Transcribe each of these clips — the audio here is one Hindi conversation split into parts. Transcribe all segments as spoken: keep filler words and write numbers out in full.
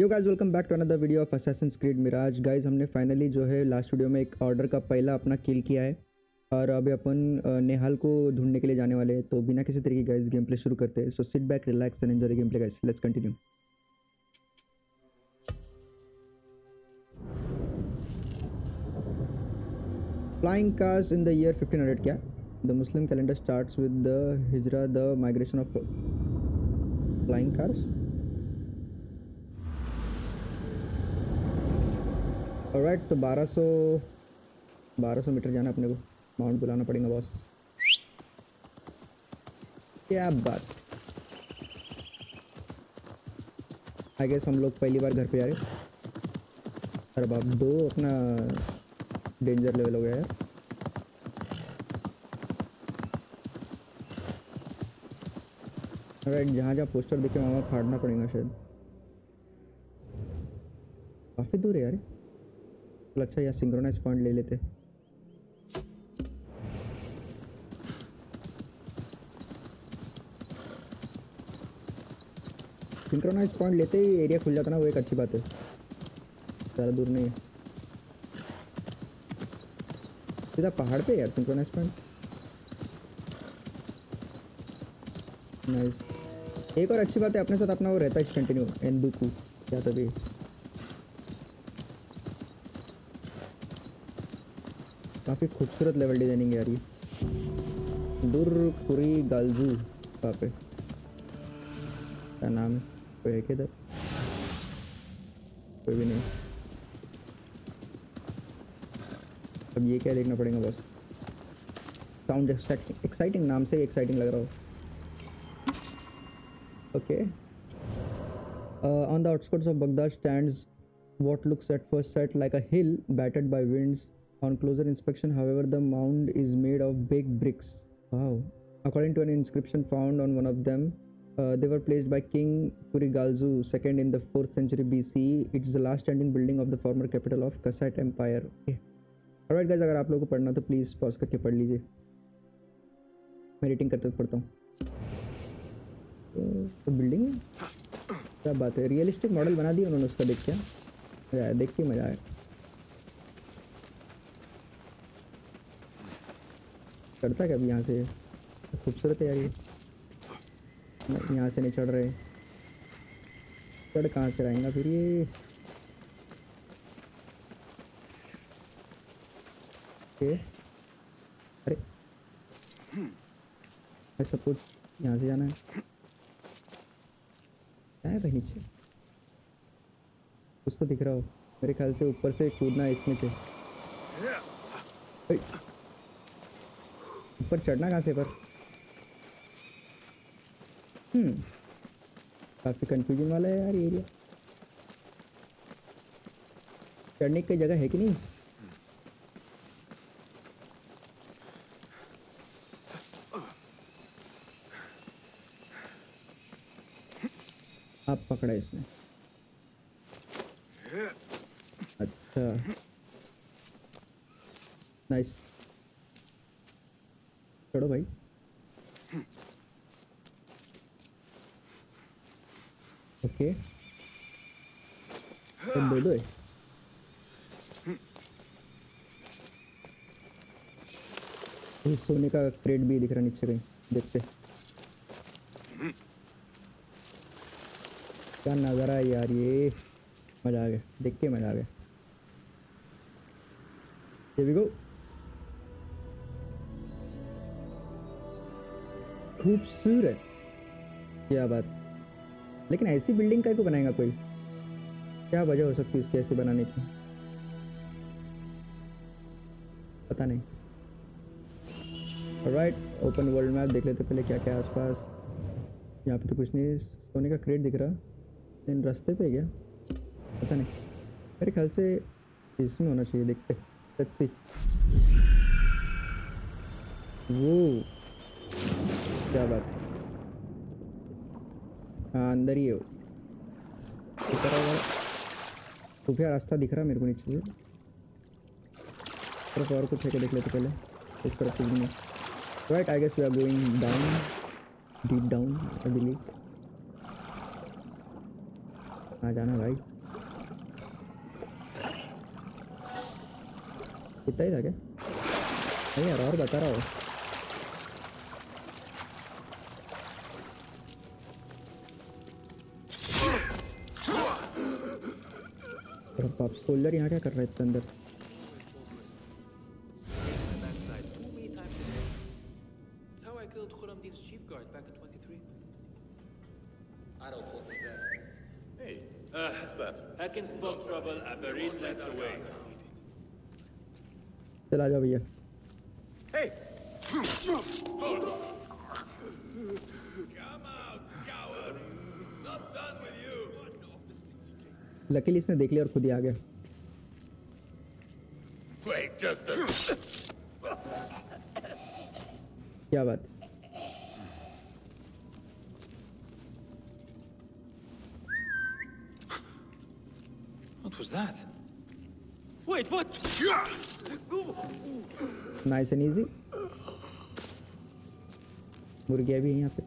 Yo guys welcome back to another video of Assassin's creed Miraj. Guys हमने फाइनली जो है लास्ट वीडियो में एक ऑर्डर का पहला अपना किल किया है और अभी अपन नेहाल को ढूंढने के लिए जाने वाले हैं। तो बिना किसी तरीके गाइस गेम प्ले शुरू करते हैं। So sit back, relax and enjoy the game play guys, let's continue. Flying cars in the year fifteen hundred. क्या the Muslim calendar starts with the Hijra, the migration of flying cars. Alright, तो बारह सौ मीटर जाना अपने को, माउंट बुलाना पड़ेगा बॉस। क्या बात, आई गेस हम लोग पहली बार घर पे आ रहे। अरे बाप, दो अपना डेंजर लेवल हो गया है। ऑलराइट, जहाँ जहाँ पोस्टर देखे वहाँ वहाँ फाड़ना पड़ेगा शायद। काफ़ी दूर है यार। अच्छा, यहाँ सिंक्रोनाइज पॉइंट ले लेते। सिंक्रोनाइज पॉइंट लेते ही एरिया खुल जाता ना, वो एक अच्छी बात है। ज़्यादा दूर नहीं है, सीधा पहाड़ पे यार सिंक्रोनाइज पॉइंट। नाइस, एक और अच्छी बात है अपने साथ अपना वो रहता है कंटिन्यू एंदुकू क्या तभी। काफ़ी खूबसूरत लेवल डिजाइनिंग है यार ये। दूर कुरीगाल्जू वहाँ पे क्या नाम है, कोई है किधर? कोई भी नहीं। अब ये क्या देखना पड़ेगा बस। साउंड एक्साइटिंग, एक्साइटिंग नाम से ही एक्साइटिंग लग रहा हो। Okay, on the outskirts of Baghdad stands what looks at first sight like a hill battered by winds. On closer inspection, however, the mound is made of big bricks. Wow! According to an inscription found on one of them, uh, they were placed by King Kurigalzu the second in the fourth century B C. It is the last standing building of the former capital of Kassite Empire. Okay. Alright guys, अगर आप लोगों को पढ़ना हो तो please pause करके पढ़ लीजिए। मैं रेटिंग करते हुए पढ़ता हूँ। तो बिल्डिंग है, क्या बात है, रियलिस्टिक मॉडल बना दिया उन्होंने उसका। देख के मजा आया, देख के मजा आया। चढ़ता क्या अब यहाँ से? खूबसूरत है यार ये। यहाँ से नहीं चढ़ रहे, चढ़ कहाँ से रहेगा फिर ये? ओके, अरे मैं सब कुछ यहाँ से जाना है। है भाई नीचे कुछ तो दिख रहा हो, मेरे ख्याल से ऊपर से कूदना है इसमें से। ऊपर चढ़ना कहाँ से पर? हम्म, काफ़ी कंफ्यूजन वाला है यार एरिया। चढ़ने की जगह है कि नहीं? आप पकड़ा इसने, अच्छा नाइस। चलो भाई, ओके दो दो है। सोने का क्रेट भी दिख रहा नीचे कहीं, देखते क्या नज़ारा है यार ये। मजा आ गया, देख के मजा आ गया। Here we go. खूबसूरत, क्या बात। लेकिन ऐसी बिल्डिंग का को बनाएगा कोई? क्या वजह हो सकती है इसके ऐसे बनाने की? पता नहीं। ऑलराइट, ओपन वर्ल्ड मैप देख लेते पहले क्या क्या आसपास। यहाँ पे तो कुछ नहीं, सोने का क्रेट दिख रहा, लेकिन रास्ते पे गया पता नहीं। मेरे ख्याल से इसमें होना चाहिए, देखते लेट्स सी। वो क्या बात है, हाँ अंदर ही हो। खुफिया रास्ता दिख रहा मेरे को नीचे से, और कुछ है क्या देख लेते पहले। इस तरफ कुछ नहीं। Right, I guess we are going down, deep down I believe. कहाँ जाना भाई, कितना ही था क्या? नहीं यार और बता रहा हूँ बाप, सोल्जर यहाँ क्या कर रहा है इतना अंदर? चला जाओ भैया। लकीली इसने देख लिया और खुद ही आ गया। क्या बात है? That? Wait, what? Nice and easy. मुर्गियाँ भी हैं यहाँ पे।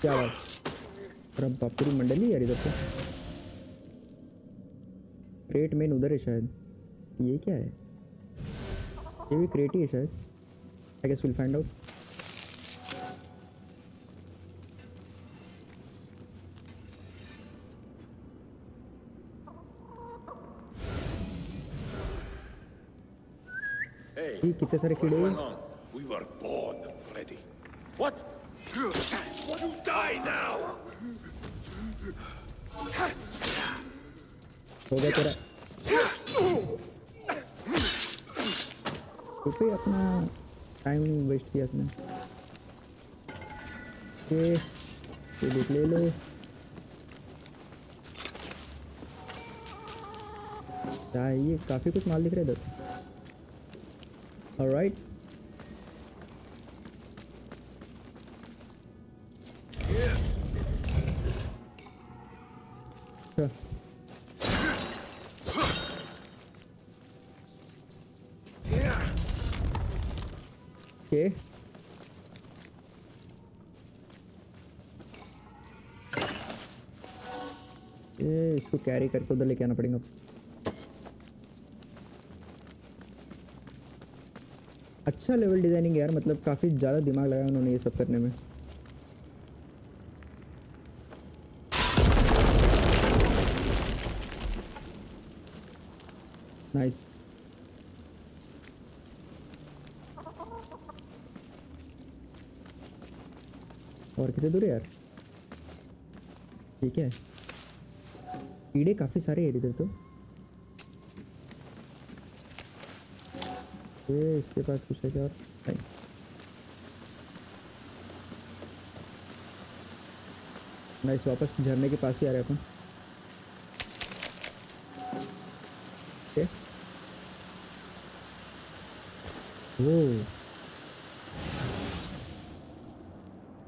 क्या बात? अरे बापरी मंडली यार इधर तो। क्रेट मेन उधर है शायद। ये क्या है? ये भी क्रेट ही है शायद। I guess we'll find out. Hey, कितने सारे कीड़े हैं? We were born ready. What? What you die now? हो गया तेरा। ऊपर अपना टाइम वेस्ट किया इसने। ये क्रेडिट ले लो। ये काफी कुछ माल दिख रहा है इधर। ऑलराइट। Okay. ये इसको कैरी करके उधर लेके आना पड़ेगा। अच्छा लेवल डिजाइनिंग यार, मतलब काफी ज्यादा दिमाग लगाया उन्होंने ये सब करने में। नाइस। और कितने दूर है यार? ठीक है, कीड़े काफी सारे हैं इधर तो। ये इसके पास कुछ है क्या? और नहीं, नाइस। वापस झरने के पास ही आ रहे अपन। ओके, वो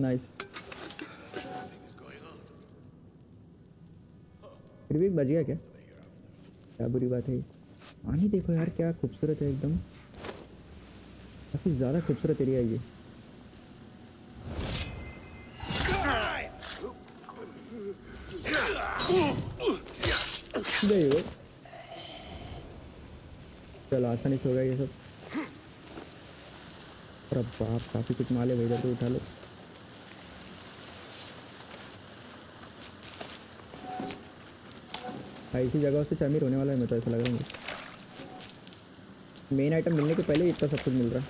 नाइस। फिर भी बच गया क्या? क्या बुरी बात है। पानी देखो यार क्या खूबसूरत है एकदम, काफी ज्यादा खूबसूरत एरिया है ये। चलो आसानी से हो गया ये सब। अरे बाप, काफी कुछ माले भेजा तो उठा लो। ऐसी जगह से चामीर होने वाला है मेरे तो ऐसा लग रहा है। मेन आइटम मिलने के पहले इतना सब कुछ मिल रहा है।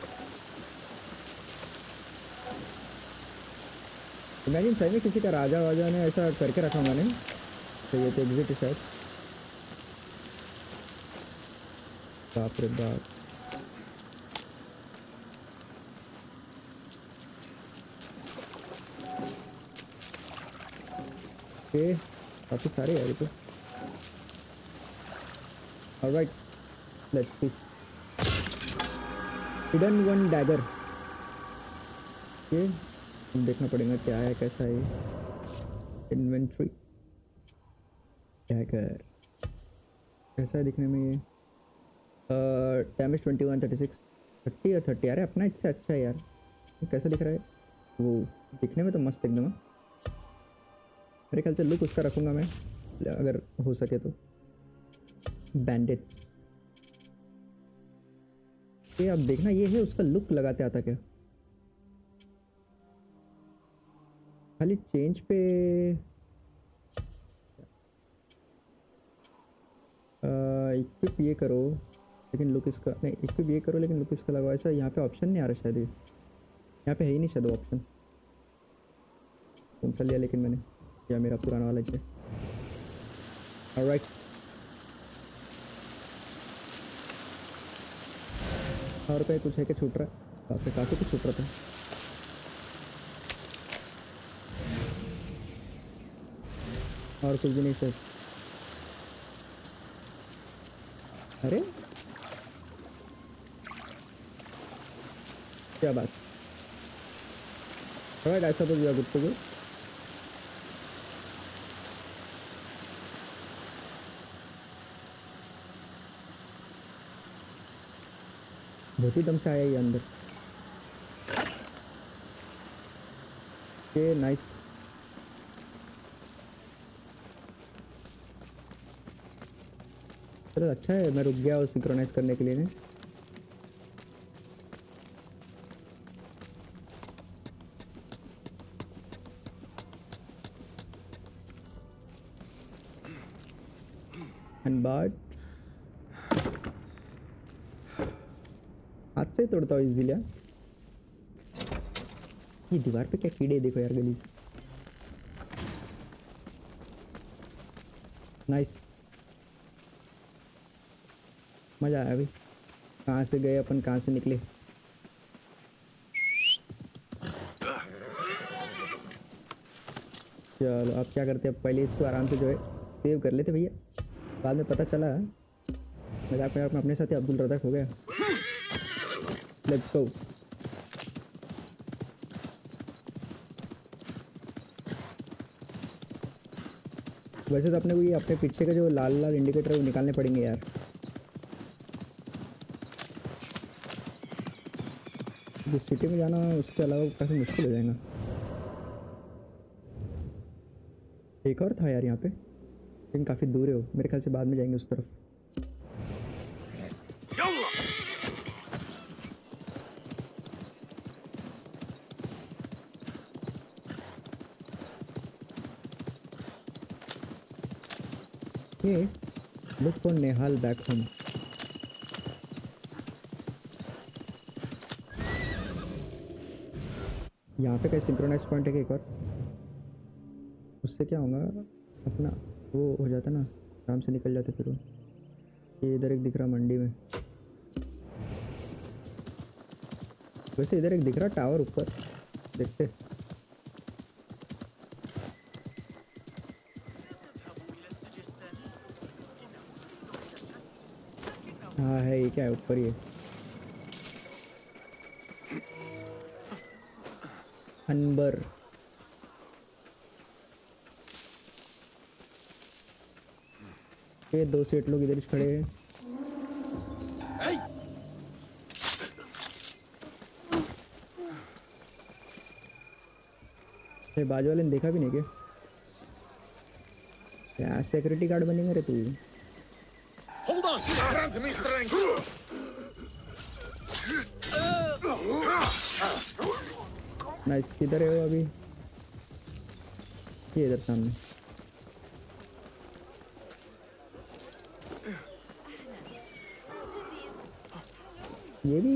इमेजिन सही में किसी का राजा वाजा ने ऐसा करके रखा होगा। नहीं तो ये तो एग्जिट शायद। बाप रे बाप। Okay, काफी सारे हैं ये तो. All right, let's see. Hidden one dagger. Okay, हम देखना पड़ेगा क्या है कैसा है. Inventory. Dagger. कैसा है दिखने में ये? Damage twenty-one, thirty-six, thirty और thirty. यार अपना इससे अच्छा है यार. कैसा दिख रहा है? वो दिखने में तो मस्त एकदम है. मेरे ख्याल से लुक उसका रखूँगा मैं अगर हो सके तो. बैंडेट्स ये आप देखना ये है उसका लुक लगाते आता क्या. खाली चेंज पे इक्विप ये करो लेकिन लुक इसका नहीं. इक्विप ये करो लेकिन लुक इसका लगाओ. ऐसा यहाँ पे ऑप्शन नहीं आ रहा शायद. ये यहाँ पे है ही नहीं शायद ऑप्शन. कौन सा लिया लेकिन मैंने या मेरा पुराना वाला है. ऑलराइट और पे कुछ है क्या छूट रहा है. काफी कुछ छूट रहा था. और कुछ भी नहीं सर. अरे क्या बात. ऑलराइट ऐसा तो दिया गुड टू गो. बहुत ही दम से आया ये अंदर. ये नाइस. चलो अच्छा है मैं रुक गया और सिंक्रोनाइज करने के लिए ने. अनबार्ड से तोड़ता हूँ इजीली. ये दीवार पे क्या कीड़े देखो यार गली से. नाइस मजा आया. अभी कहाँ से गए अपन कहाँ से निकले. चलो अब क्या करते हैं. पहले इसको आराम से जो है सेव कर लेते भैया. बाद में पता चला मजाक मजाक में अपने साथ ही अब्दुल रजाक हो गया. Let's go. वैसे तो अपने को ये अपने पीछे का जो लाल लाल इंडिकेटर है वो निकालने पड़ेंगे यार. जिस सिटी में जाना उसके अलावा काफी मुश्किल हो जाएगा. एक और था यार यहाँ पे लेकिन काफी दूर है वो. मेरे ख्याल से बाद में जाएंगे उस तरफ. Look for Nehal back home. यहाँ पे क्या सिंक्रोनाइज पॉइंट है. एक और उससे क्या होगा अपना वो हो जाता ना आराम से निकल जाते. फिर वो ये इधर एक दिख रहा मंडी में. वैसे इधर एक दिख रहा टावर ऊपर देखते. हाँ है ये क्या है ऊपर. ये अनबर ये दो सेठ लोग इधर खड़े हैं. ये बाजू वाले ने देखा भी नहीं क्या. क्या सिक्योरिटी गार्ड बनेगा रे तू. नाइस किधर है वो अभी. ये इधर सामने. ये भी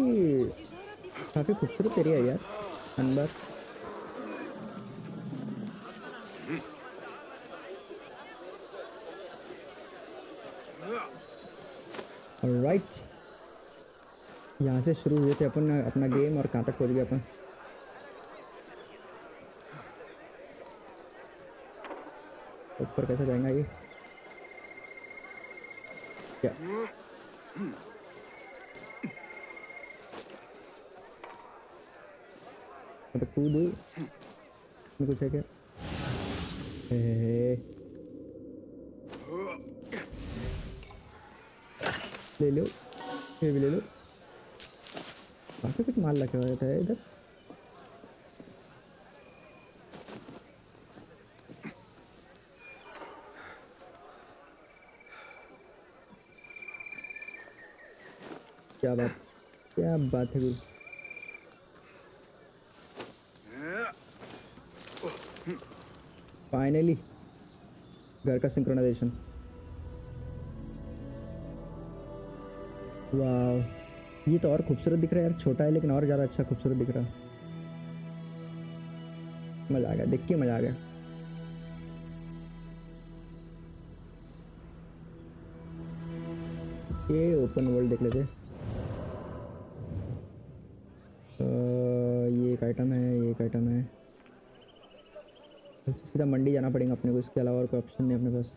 काफी खूबसूरत एरिया है यार अनबर. Right right. यहाँ से शुरू हुए थे अपन अपना गेम और कहाँ तक पहुँच गया अपन. ऊपर कैसे जाएगा ये क्या? मतलब कूद में कुछ है क्या? ले लो, ये भी ले लो। बाकी कुछ माल लगा हुआ है इधर। क्या बात क्या बात है भाई, फाइनली घर का सिंक्रोनाइजेशन। वाह, ये तो और खूबसूरत दिख रहा है यार। छोटा है लेकिन और ज़्यादा अच्छा खूबसूरत दिख रहा है। मज़ा आ गया देख के, मज़ा आ गया। ये ओपन वर्ल्ड देख लेते। तो ये एक आइटम है, ये एक आइटम है। सीधा मंडी जाना पड़ेगा अपने को, इसके अलावा और कोई ऑप्शन नहीं अपने पास।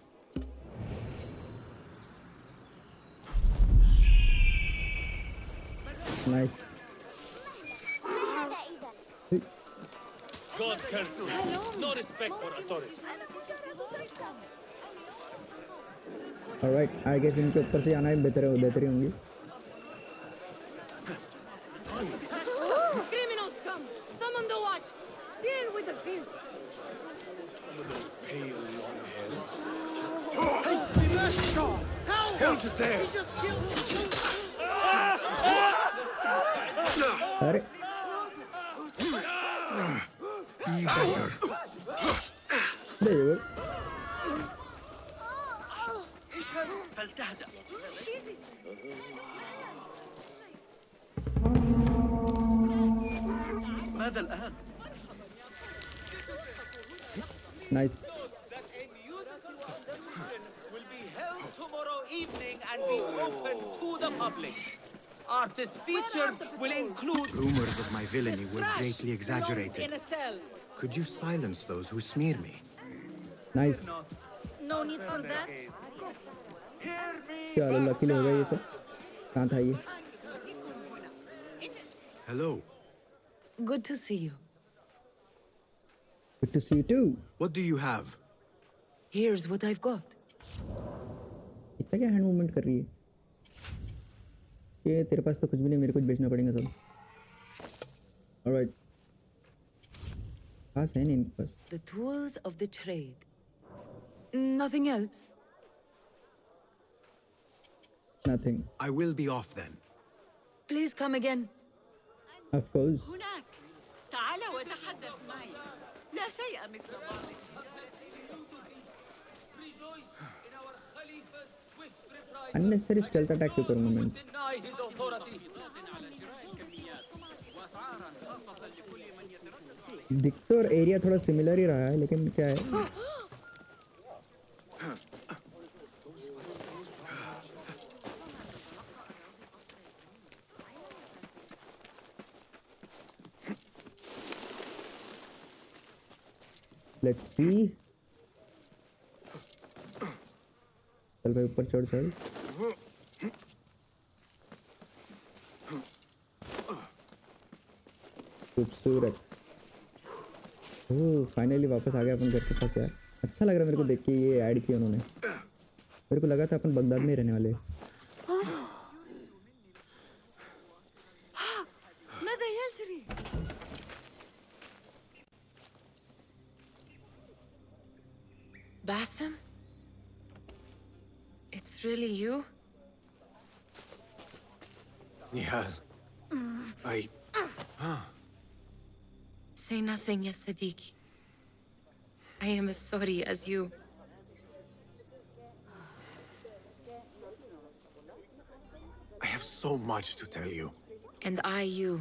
Nice. God curse you, no respect for authority. Alright, I guess इनके ऊपर से जाना ही बेहतर है, बेहतरी होंगी। अरे nice. Evening and be open to the public. Artists featured will include rumors of my villainy were greatly exaggerated. Could you silence those who smear me? Nice. No need for that. Kya lucky ho gaya ye sab? Kahan tha ye? Hello. Good to see you. Good to see you too. What do you have? Here's what I've got. इतना क्या हैंड मूवमेंट कर रही है ये? तेरे पास तो कुछ भी नहीं, मेरे को बेचना पड़ेगा सब। ऑलराइट, पास है नहीं इनके पास। The tools of the trade, nothing else. Nothing. I will be off then. Please come again. Of course. هناك تعال وتحدث معي. لا شيء مثل ذلك. Unnecessary stealth attack for a moment. दिख तो और एरिया थोड़ा सिमिलर ही रहा है, लेकिन क्या है? Let's see. चल भाई ऊपर चढ़ चढ़। खूबसूरत। ओह, फाइनली वापस आ गया अपन घर के पास यार। अच्छा लग रहा है मेरे को देख के, ये ऐड किया उन्होंने। मेरे को लगा था अपन बगदाद में ही रहने वाले। Basim, it's really you? Nehal, I... Huh. Say nothing, ya Sadiqi. I am as sorry as you. I have so much to tell you. And I you.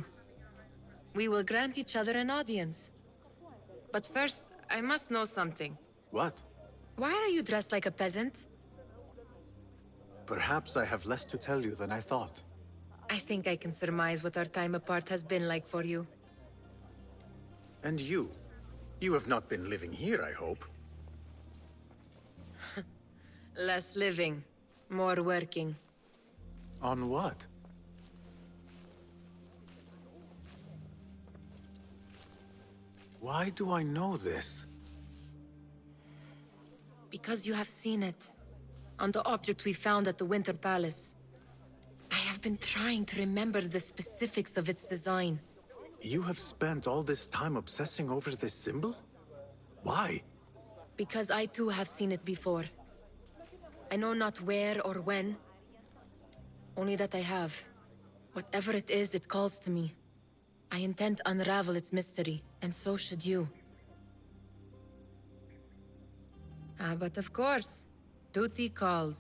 We will grant each other an audience. But first, I must know something. What? Why are you dressed like a peasant? Perhaps I have less to tell you than I thought. I think I can surmise what our time apart has been like for you. And you? You have not been living here, I hope. Less living, more working. On what? Why do I know this? Because you have seen it. On the object we found at the Winter Palace. I have been trying to remember the specifics of its design. You have spent all this time obsessing over this symbol? Why? Because I too have seen it before. I know not where or when. Only that I have. Whatever it is, it calls to me. I intend to unravel its mystery, and so should you. Ah, but of course. Duty calls.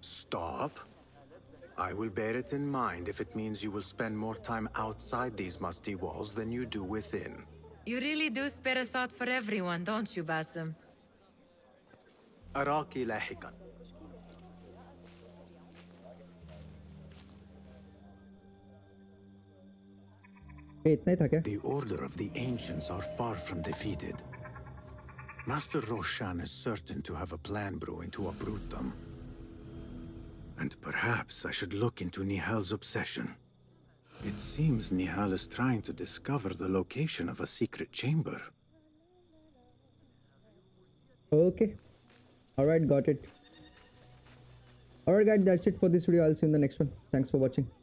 Stop. I will bear it in mind if it means you will spend more time outside these musty walls than you do within. You really do spare a thought for everyone, don't you, Basim? Araki lahikan. The Order of the Ancients are far from defeated. Master Roshan is certain to have a plan brewing to uproot them. And perhaps I should look into Nehal's obsession. It seems Nehal is trying to discover the location of a secret chamber. Okay. Alright, got it. Alright guys, that's it for this video. I'll see you in the next one. Thanks for watching.